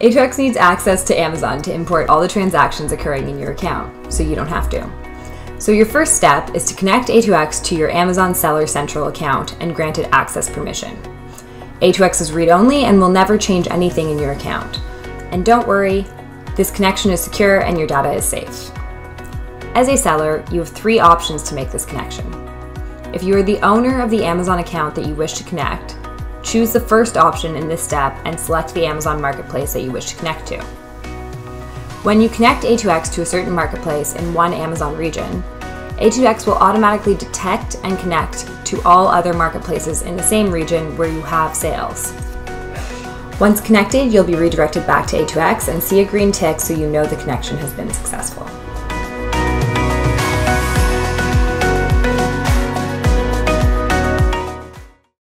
A2X needs access to Amazon to import all the transactions occurring in your account, so you don't have to. So your first step is to connect A2X to your Amazon Seller Central account and grant it access permission. A2X is read-only and will never change anything in your account. And don't worry, this connection is secure and your data is safe. As a seller, you have three options to make this connection. If you are the owner of the Amazon account that you wish to connect, choose the first option in this step and select the Amazon marketplace that you wish to connect to. When you connect A2X to a certain marketplace in one Amazon region, A2X will automatically detect and connect to all other marketplaces in the same region where you have sales. Once connected, you'll be redirected back to A2X and see a green tick so you know the connection has been successful.